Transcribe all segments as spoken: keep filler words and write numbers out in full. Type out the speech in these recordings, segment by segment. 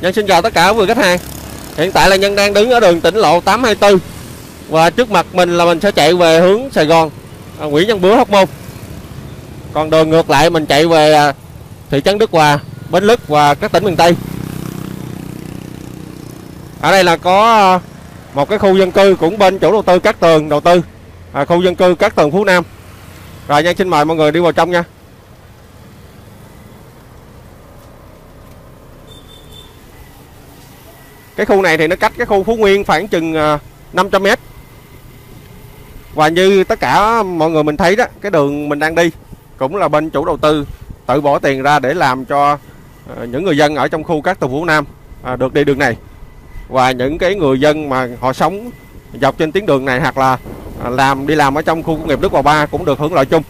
Nhân xin chào tất cả quý vị khách hàng. Hiện tại là Nhân đang đứng ở đường tỉnh lộ tám hai tư và trước mặt mình là mình sẽ chạy về hướng Sài Gòn, Nguyễn Văn Bứa, Hóc Môn. Còn đường ngược lại mình chạy về thị trấn Đức Hòa, Bến Lức và các tỉnh miền Tây. Ở đây là có một cái khu dân cư cũng bên chủ đầu tư Cát Tường đầu tư, à, khu dân cư Cát Tường Phú Nam. Rồi Nhân xin mời mọi người đi vào trong nha. Cái khu này thì nó cách cái khu Phú Nguyên khoảng chừng năm trăm mét. Và như tất cả mọi người mình thấy đó, cái đường mình đang đi cũng là bên chủ đầu tư tự bỏ tiền ra để làm cho những người dân ở trong khu Cát Tường Phú Nam được đi đường này. Và những cái người dân mà họ sống dọc trên tuyến đường này hoặc là làm đi làm ở trong khu công nghiệp Đức Hòa ba cũng được hưởng lợi chung.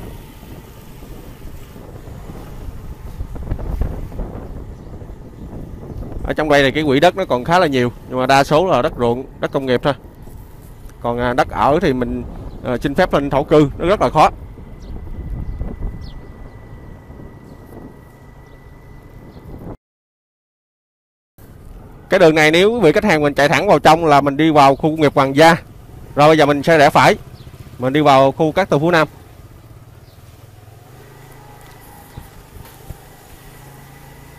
Ở trong đây này cái quỹ đất nó còn khá là nhiều, nhưng mà đa số là đất ruộng, đất công nghiệp thôi. Còn đất ở thì mình xin phép lên thổ cư nó rất là khó. Cái đường này nếu quý vị khách hàng mình chạy thẳng vào trong là mình đi vào khu công nghiệp Hoàng Gia. Rồi bây giờ mình sẽ rẽ phải, mình đi vào khu Cát Tường Phú Nam.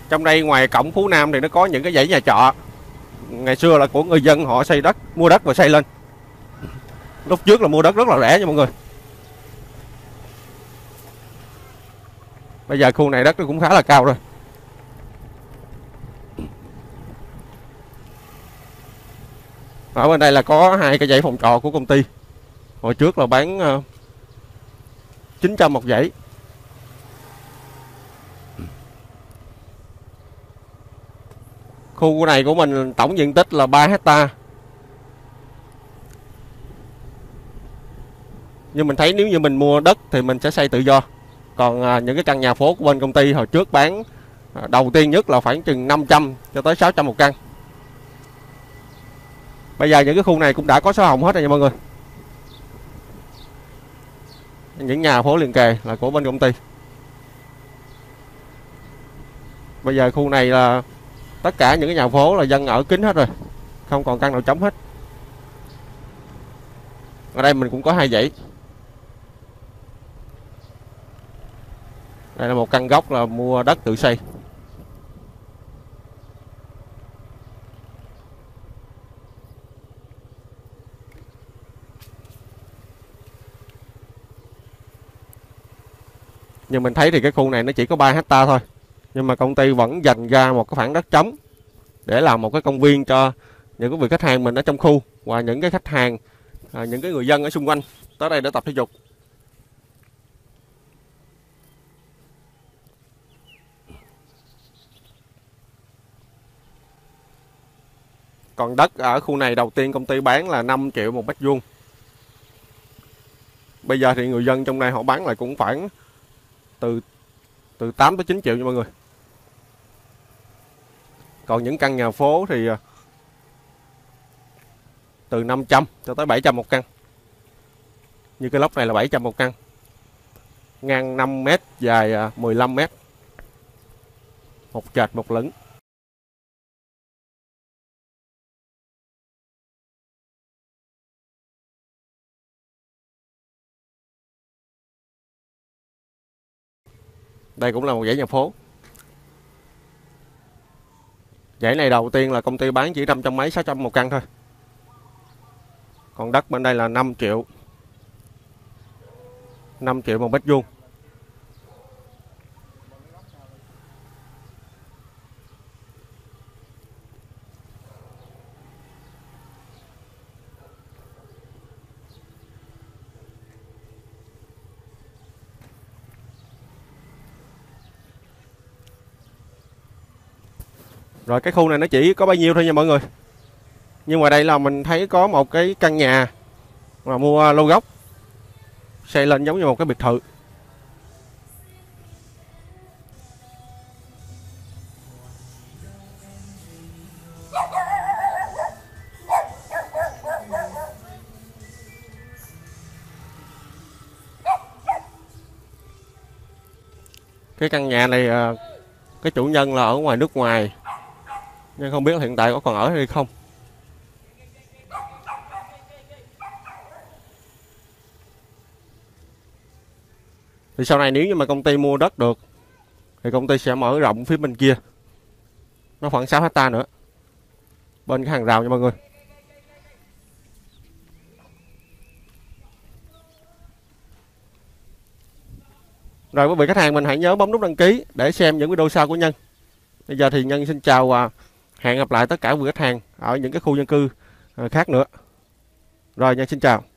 Trong đây ngoài cổng Phú Nam thì nó có những cái dãy nhà trọ. Ngày xưa là của người dân họ xây đất, mua đất và xây lên. Lúc trước là mua đất rất là rẻ nha mọi người. Bây giờ khu này đất nó cũng khá là cao rồi. Ở bên đây là có hai cái dãy phòng trọ của công ty. Hồi trước là bán chín trăm một dãy. Khu này của mình tổng diện tích là ba héc ta. Nhưng mình thấy nếu như mình mua đất thì mình sẽ xây tự do. Còn những cái căn nhà phố của bên công ty hồi trước bán đầu tiên nhất là khoảng chừng năm trăm cho tới sáu trăm một căn. Bây giờ những cái khu này cũng đã có sổ hồng hết rồi nha mọi người. Những nhà phố liền kề là của bên công ty. Bây giờ khu này là tất cả những cái nhà phố là dân ở kín hết rồi, không còn căn nào trống hết. Ở đây mình cũng có hai dãy. Đây là một căn góc là mua đất tự xây. Nhưng mình thấy thì cái khu này nó chỉ có ba héc ta thôi. Nhưng mà công ty vẫn dành ra một cái khoảng đất trống để làm một cái công viên cho những cái vị khách hàng mình ở trong khu và những cái khách hàng, những cái người dân ở xung quanh tới đây để tập thể dục. Còn đất ở khu này đầu tiên công ty bán là năm triệu một mét vuông. Bây giờ thì người dân trong này họ bán lại cũng khoảng từ từ tám tới chín triệu nha mọi người. Còn những căn nhà phố thì từ năm trăm cho tới bảy trăm một căn. Như cái lốc này là bảy trăm một căn. Ngang năm mét, dài mười lăm mét. Một trệt một lửng. Đây cũng là một dãy nhà phố. Dãy này đầu tiên là công ty bán chỉ năm trăm mấy, sáu trăm một căn thôi. Còn đất bên đây là năm triệu. năm triệu một mét vuông. Rồi cái khu này nó chỉ có bao nhiêu thôi nha mọi người. Nhưng mà đây là mình thấy có một cái căn nhà mà mua lô gốc xây lên giống như một cái biệt thự. Cái căn nhà này cái chủ nhân là ở ngoài nước ngoài, nhưng không biết hiện tại có còn ở hay không. Thì sau này nếu như mà công ty mua đất được thì công ty sẽ mở rộng phía bên kia, nó khoảng sáu hecta nữa, bên cái hàng rào nha mọi người. Rồi quý vị khách hàng mình hãy nhớ bấm nút đăng ký để xem những video sau của Nhân. Bây giờ thì Nhân xin chào và hẹn gặp lại tất cả quý vị khách hàng ở những cái khu dân cư khác nữa. Rồi Nhân xin chào.